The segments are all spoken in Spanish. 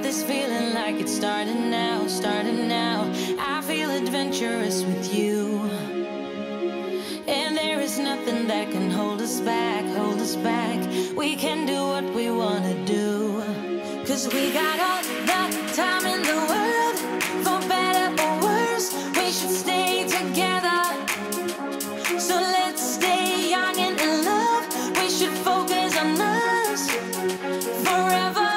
got this feeling like it's starting now, starting now. I feel adventurous with you, and there is nothing that can hold us back, hold us back. We can do what we want to do, cause we got all the time in the world. For better or worse, we should stay together. So let's stay young and in love. We should focus on us forever.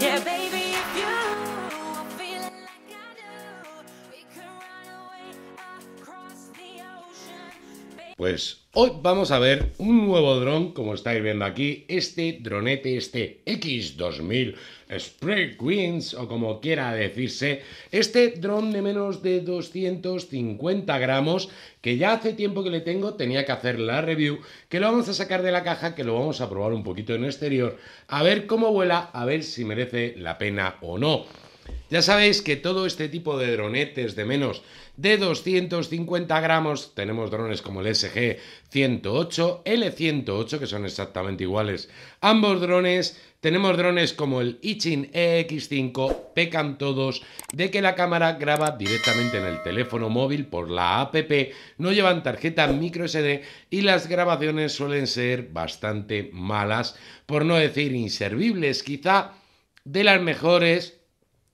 Yeah, baby, if you are feeling like I do, we could run away across the ocean. Pues hoy vamos a ver un nuevo dron, como estáis viendo aquí, este dronete, este X2000 Spread Wings, o como quiera decirse, este dron de menos de 250 gramos, que ya hace tiempo que le tengo, tenía que hacer la review, que lo vamos a sacar de la caja, que lo vamos a probar un poquito en exterior, a ver cómo vuela, a ver si merece la pena o no. Ya sabéis que todo este tipo de dronetes de menos de 250 gramos, tenemos drones como el SG108, L108, que son exactamente iguales ambos drones. Tenemos drones como el Eachine X5, pecan todos de que la cámara graba directamente en el teléfono móvil por la app, no llevan tarjeta micro SD y las grabaciones suelen ser bastante malas, por no decir inservibles, quizá de las mejores,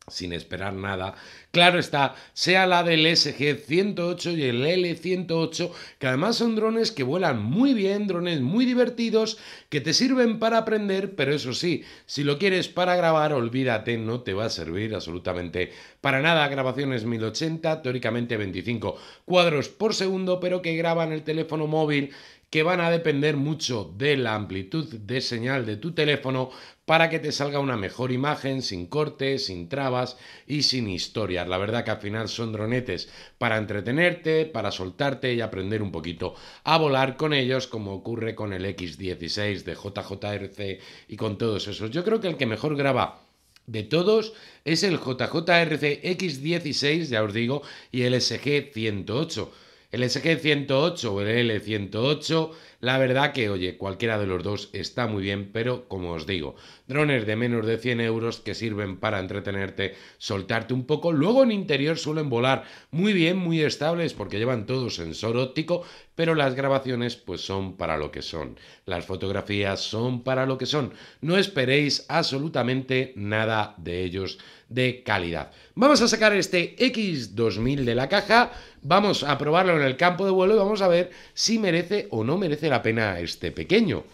sin esperar nada, claro está, sea la del SG-108 y el L-108, que además son drones que vuelan muy bien, drones muy divertidos, que te sirven para aprender, pero eso sí, si lo quieres para grabar, olvídate, no te va a servir absolutamente para nada. Grabaciones 1080, teóricamente 25 cuadros por segundo, pero que graban el teléfono móvil, que van a depender mucho de la amplitud de señal de tu teléfono para que te salga una mejor imagen, sin cortes, sin trabas y sin historias. La verdad que al final son dronetes para entretenerte, para soltarte y aprender un poquito a volar con ellos, como ocurre con el X16 de JJRC y con todos esos. Yo creo que el que mejor graba de todos es el JJRC X16, ya os digo, y el SG108. El SG108 o el L108, la verdad que, oye, cualquiera de los dos está muy bien, pero como os digo, drones de menos de 100 euros que sirven para entretenerte, soltarte un poco. Luego en interior suelen volar muy bien, muy estables, porque llevan todo sensor óptico, pero las grabaciones pues son para lo que son. Las fotografías son para lo que son. No esperéis absolutamente nada de ellos de calidad. Vamos a sacar este X2000 de la caja, vamos a probarlo en el campo de vuelo y vamos a ver si merece o no merece la pena este pequeño.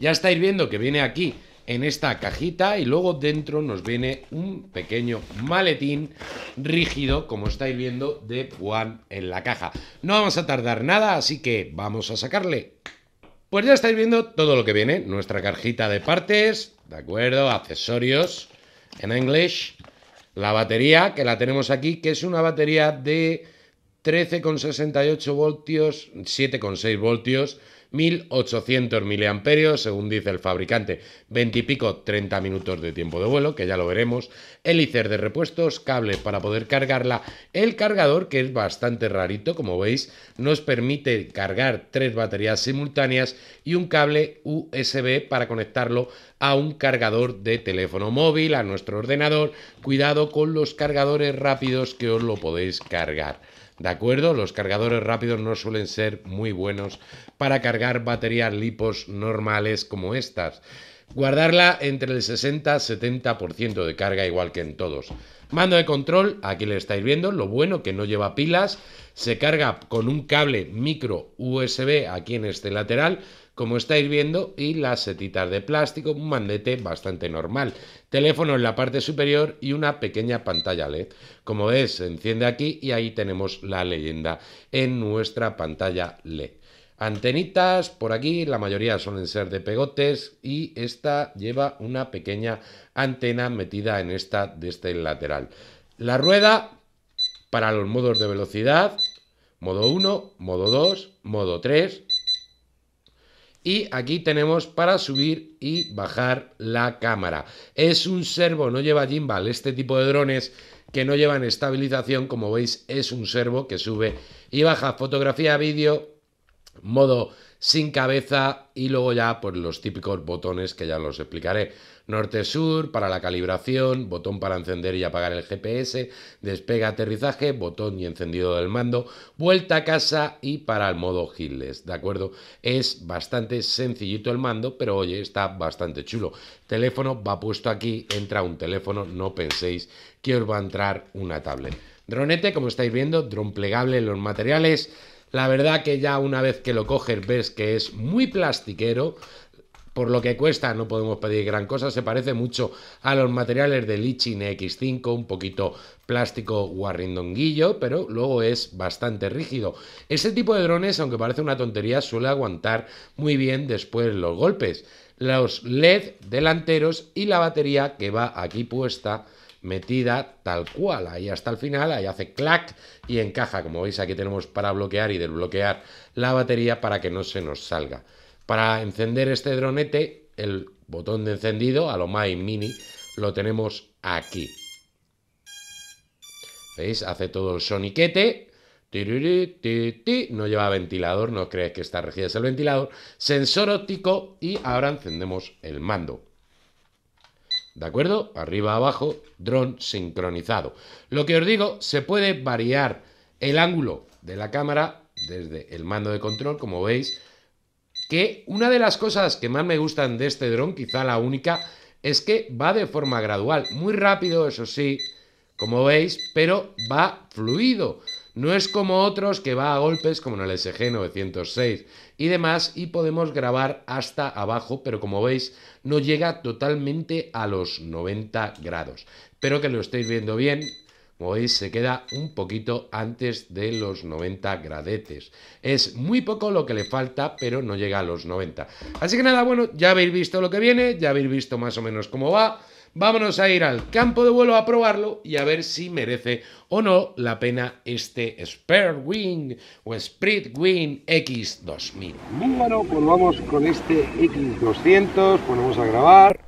Ya estáis viendo que viene aquí en esta cajita y luego dentro nos viene un pequeño maletín rígido, como estáis viendo, de Juan en la caja. No vamos a tardar nada, así que vamos a sacarle. Pues ya estáis viendo todo lo que viene, nuestra cajita de partes, de acuerdo, accesorios en English, la batería, que la tenemos aquí, que es una batería de 13,68 voltios, 7,6 voltios, 1800 miliamperios, según dice el fabricante, 20 y pico, 30 minutos de tiempo de vuelo, que ya lo veremos, hélices de repuestos, cable para poder cargarla, el cargador, que es bastante rarito, como veis, nos permite cargar 3 baterías simultáneas y un cable USB para conectarlo a un cargador de teléfono móvil, a nuestro ordenador. Cuidado con los cargadores rápidos, que os lo podéis cargar. ¿De acuerdo? Los cargadores rápidos no suelen ser muy buenos para cargar baterías lipos normales como estas. Guardarla entre el 60-70% de carga, igual que en todos. Mando de control, aquí le estáis viendo, lo bueno que no lleva pilas. Se carga con un cable micro USB aquí en este lateral, como estáis viendo, y las setitas de plástico, un mandete bastante normal. Teléfono en la parte superior y una pequeña pantalla LED. Como ves, se enciende aquí y ahí tenemos la leyenda en nuestra pantalla LED. Antenitas por aquí, la mayoría suelen ser de pegotes y esta lleva una pequeña antena metida en esta de este lateral. La rueda para los modos de velocidad, modo 1, modo 2, modo 3... Y aquí tenemos para subir y bajar la cámara. Es un servo, no lleva gimbal. Este tipo de drones que no llevan estabilización, como veis, es un servo que sube y baja fotografía, vídeo modo sin cabeza y luego ya pues los típicos botones que ya los explicaré. Norte-sur para la calibración, botón para encender y apagar el GPS, despega-aterrizaje, botón y encendido del mando, vuelta a casa y para el modo headless, ¿de acuerdo? Es bastante sencillito el mando, pero oye, está bastante chulo. Teléfono va puesto aquí, entra un teléfono, no penséis que os va a entrar una tablet. Dronete, como estáis viendo, dron plegable en los materiales. La verdad que ya una vez que lo coges ves que es muy plastiquero. Por lo que cuesta no podemos pedir gran cosa. Se parece mucho a los materiales del Eachine X5, un poquito plástico guarrindonguillo, pero luego es bastante rígido. Ese tipo de drones, aunque parece una tontería, suele aguantar muy bien después los golpes. Los LED delanteros y la batería que va aquí puesta, metida tal cual, ahí hasta el final, ahí hace clac y encaja. Como veis aquí tenemos para bloquear y desbloquear la batería para que no se nos salga. Para encender este dronete, el botón de encendido a lo My Mini lo tenemos aquí. ¿Veis? Hace todo el soniquete. No lleva ventilador, no creéis que está regido es el ventilador. Sensor óptico y ahora encendemos el mando. ¿De acuerdo? Arriba, abajo, dron sincronizado. Lo que os digo, se puede variar el ángulo de la cámara desde el mando de control, como veis. Que una de las cosas que más me gustan de este dron, quizá la única, es que va de forma gradual. Muy rápido, eso sí, como veis, pero va fluido. No es como otros que va a golpes, como en el SG906 y demás, y podemos grabar hasta abajo, pero como veis no llega totalmente a los 90 grados. Espero que lo estéis viendo bien. Como veis, se queda un poquito antes de los 90 gradetes. Es muy poco lo que le falta, pero no llega a los 90. Así que nada, bueno, ya habéis visto lo que viene, ya habéis visto más o menos cómo va. Vámonos a ir al campo de vuelo a probarlo y a ver si merece o no la pena este Spread Wing X2000. Bueno, pues vamos con este X200, ponemos a grabar.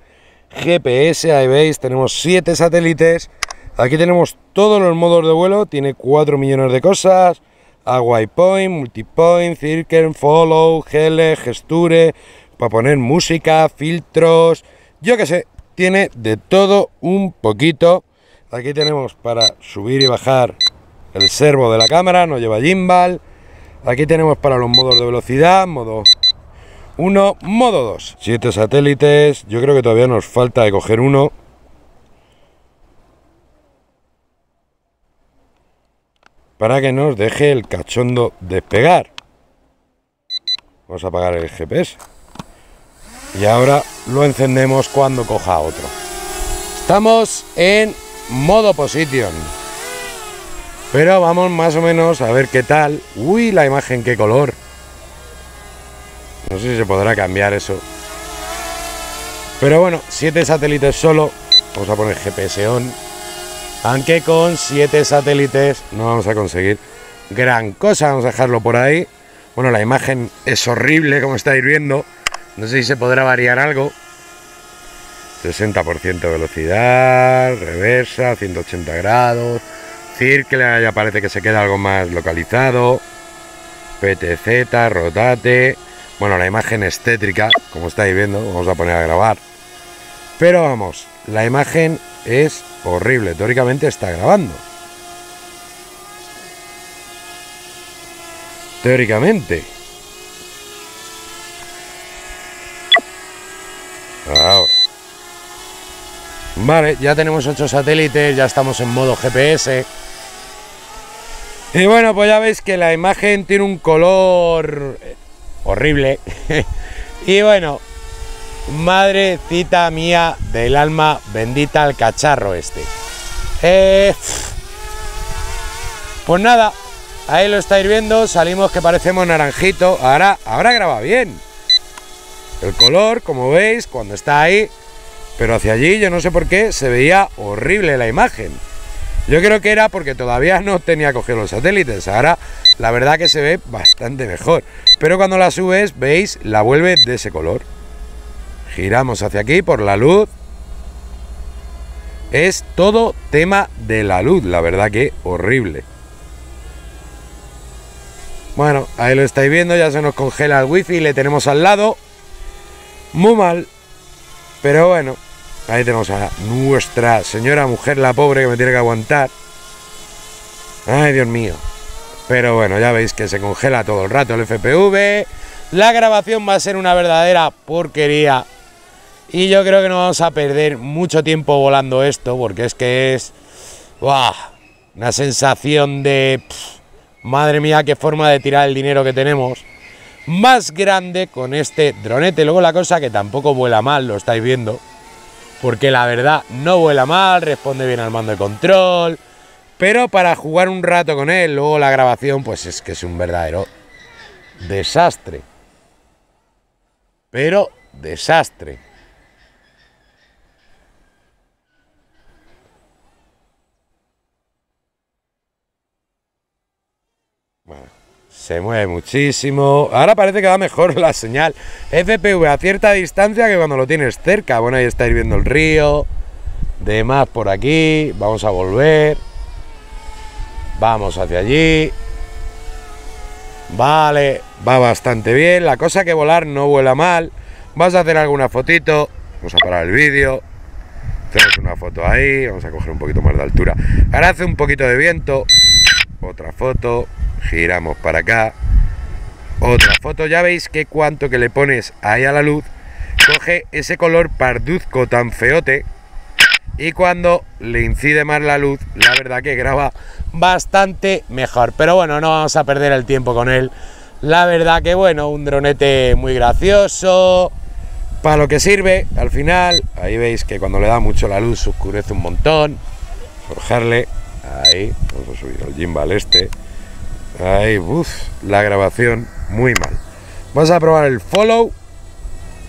GPS, ahí veis, tenemos 7 satélites. Aquí tenemos todos los modos de vuelo, tiene 4 millones de cosas: Away Point, Multipoint, Circle, Follow, Gele, Gesture, para poner música, filtros, yo qué sé, tiene de todo un poquito. Aquí tenemos para subir y bajar el servo de la cámara, no lleva gimbal. Aquí tenemos para los modos de velocidad, modo 1, modo 2. 7 satélites, yo creo que todavía nos falta de coger uno. Para que nos deje el cachondo despegar. Vamos a apagar el GPS. Y ahora lo encendemos cuando coja otro. Estamos en modo position. Pero vamos más o menos a ver qué tal. Uy, la imagen, qué color. No sé si se podrá cambiar eso. Pero bueno, 7 satélites solo. Vamos a poner GPS on. Aunque con 7 satélites no vamos a conseguir gran cosa. Vamos a dejarlo por ahí. Bueno, la imagen es horrible, como estáis viendo. No sé si se podrá variar algo. 60% de velocidad, reversa, 180 grados. Circle, ya parece que se queda algo más localizado. PTZ, rotate. Bueno, la imagen es tétrica, como estáis viendo. Vamos a poner a grabar. Pero vamos, la imagen es horrible. Teóricamente está grabando. Teóricamente. Ahora. Vale, ya tenemos 8 satélites, ya estamos en modo GPS. Y bueno, pues ya veis que la imagen tiene un color horrible. Y bueno, madrecita mía del alma bendita, el cacharro este. Pues nada, ahí lo estáis viendo, salimos que parecemos naranjito. Ahora graba bien. El color, como veis, cuando está ahí, pero hacia allí, yo no sé por qué, se veía horrible la imagen. Yo creo que era porque todavía no tenía cogido los satélites. Ahora, la verdad que se ve bastante mejor. Pero cuando la subes, veis, la vuelve de ese color. Giramos hacia aquí por la luz. Es todo tema de la luz, la verdad que horrible. Bueno, ahí lo estáis viendo, ya se nos congela el wifi, le tenemos al lado. Muy mal. Pero bueno, ahí tenemos a nuestra señora mujer, la pobre, que me tiene que aguantar. Ay, Dios mío. Pero bueno, ya veis que se congela todo el rato el FPV. La grabación va a ser una verdadera porquería. Y yo creo que no vamos a perder mucho tiempo volando esto, porque es que es... ¡buah! Una sensación de... madre mía, qué forma de tirar el dinero que tenemos. Más grande con este dronete. Luego la cosa que tampoco vuela mal, lo estáis viendo. Porque la verdad no vuela mal, responde bien al mando de control. Pero para jugar un rato con él, luego la grabación, pues es que es un verdadero desastre. Pero desastre. Bueno, se mueve muchísimo. Ahora parece que va mejor la señal. FPV a cierta distancia que cuando lo tienes cerca. Bueno, ahí estáis viendo el río. Demás por aquí. Vamos a volver. Vamos hacia allí. Vale, va bastante bien. La cosa que volar no vuela mal. Vas a hacer alguna fotito. Vamos a parar el vídeo. Hacemos una foto ahí. Vamos a coger un poquito más de altura. Ahora hace un poquito de viento. Otra foto. Giramos para acá, otra foto. Ya veis que cuanto que le pones ahí a la luz, coge ese color parduzco tan feote, y cuando le incide más la luz, la verdad que graba bastante mejor. Pero bueno, no vamos a perder el tiempo con él. La verdad que bueno, un dronete muy gracioso, para lo que sirve al final. Ahí veis que cuando le da mucho la luz, oscurece un montón. Forjarle, ahí, vamos a subir al gimbal este. Ahí, la grabación muy mal. Vamos a probar el follow.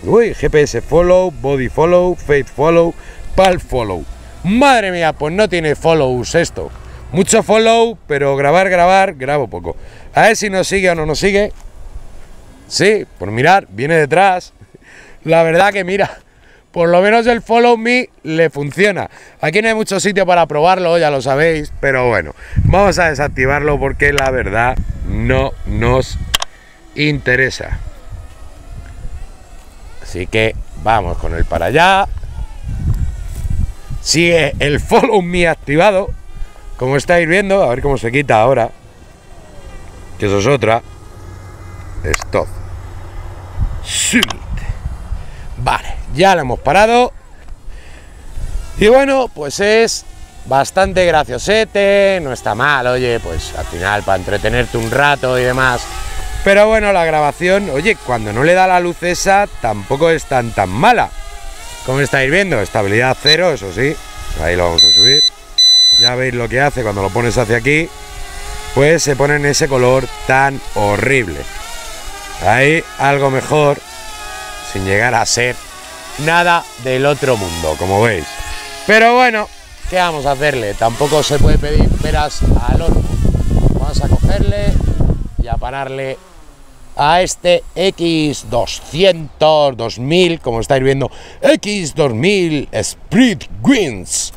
Uy, GPS follow, body follow, face follow, pal follow. Madre mía, pues no tiene follows esto. Mucho follow, pero grabo poco. A ver si nos sigue o no nos sigue. Sí, por mirar, viene detrás. La verdad que mira, por lo menos el follow me le funciona. Aquí no hay mucho sitio para probarlo, ya lo sabéis, pero bueno, vamos a desactivarlo porque la verdad no nos interesa. Así que vamos con él para allá. Sigue el follow me activado, como estáis viendo. A ver cómo se quita ahora, que eso es otra. Stop. Summit. Vale. Ya lo hemos parado. Y bueno, pues es bastante graciosete. No está mal, oye, pues al final para entretenerte un rato y demás. Pero bueno, la grabación, oye, cuando no le da la luz esa, tampoco es tan mala. Como estáis viendo, estabilidad cero, eso sí. Ahí lo vamos a subir. Ya veis lo que hace cuando lo pones hacia aquí. Pues se pone en ese color tan horrible. Ahí algo mejor, sin llegar a ser nada del otro mundo, como veis. Pero bueno, ¿qué vamos a hacerle? Tampoco se puede pedir peras al horno. Vamos a cogerle y a pararle a este X200, 2000, como estáis viendo, X2000 Spread Wings.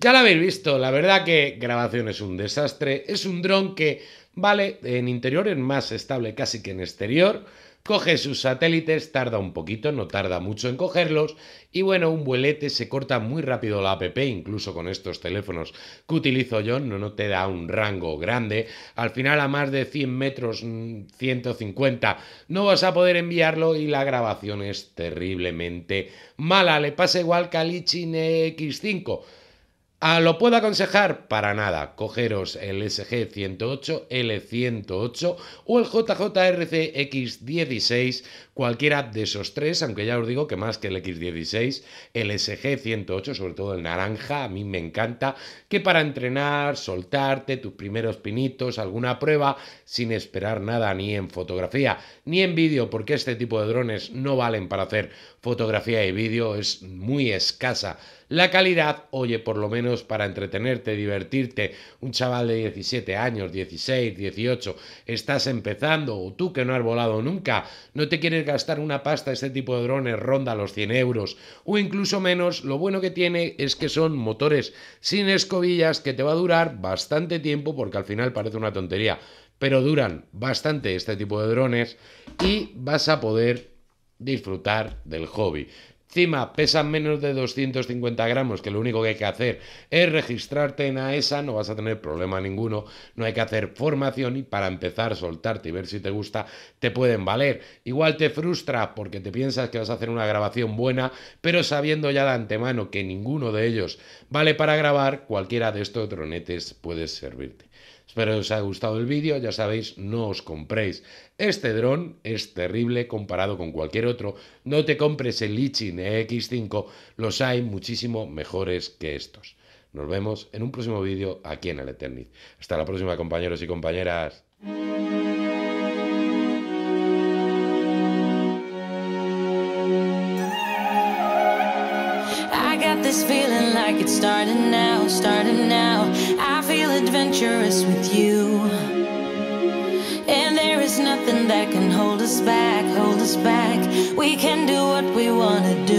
Ya lo habéis visto, la verdad que grabación es un desastre. Es un dron que, vale, en interior es más estable casi que en exterior. Coge sus satélites, tarda un poquito, no tarda mucho en cogerlos. Y bueno, un vuelete, se corta muy rápido la app, incluso con estos teléfonos que utilizo yo, no te da un rango grande. Al final a más de 100 metros, 150, no vas a poder enviarlo y la grabación es terriblemente mala. Le pasa igual que al Eachine X5. ¿Lo puedo aconsejar? Para nada. Cogeros el SG108, L108 o el JJRC X16, cualquiera de esos tres, aunque ya os digo que más que el X16, el SG108, sobre todo el naranja, a mí me encanta, que para entrenar, soltarte, tus primeros pinitos, alguna prueba, sin esperar nada ni en fotografía ni en vídeo, porque este tipo de drones no valen para hacer fotografía y vídeo, es muy escasa la calidad. Oye, por lo menos para entretenerte, divertirte, un chaval de 17 años, 16, 18, estás empezando, o tú que no has volado nunca, no te quieres gastar una pasta, este tipo de drones ronda los 100 euros o incluso menos. Lo bueno que tiene es que son motores sin escobillas, que te va a durar bastante tiempo, porque al final parece una tontería, pero duran bastante este tipo de drones y vas a poder disfrutar del hobby. Encima pesan menos de 250 gramos, que lo único que hay que hacer es registrarte en AESA, no vas a tener problema ninguno, no hay que hacer formación y para empezar, soltarte y ver si te gusta, te pueden valer. Igual te frustra porque te piensas que vas a hacer una grabación buena, pero sabiendo ya de antemano que ninguno de ellos vale para grabar, cualquiera de estos dronetes puede servirte. Espero que os haya gustado el vídeo, ya sabéis, no os compréis. Este dron es terrible comparado con cualquier otro. No te compres el Eachine X5, los hay muchísimo mejores que estos. Nos vemos en un próximo vídeo aquí en Ltecnic. Hasta la próxima, compañeros y compañeras. This feeling like it's starting now, starting now. I feel adventurous with you, and there is nothing that can hold us back, hold us back. We can do what we want to do.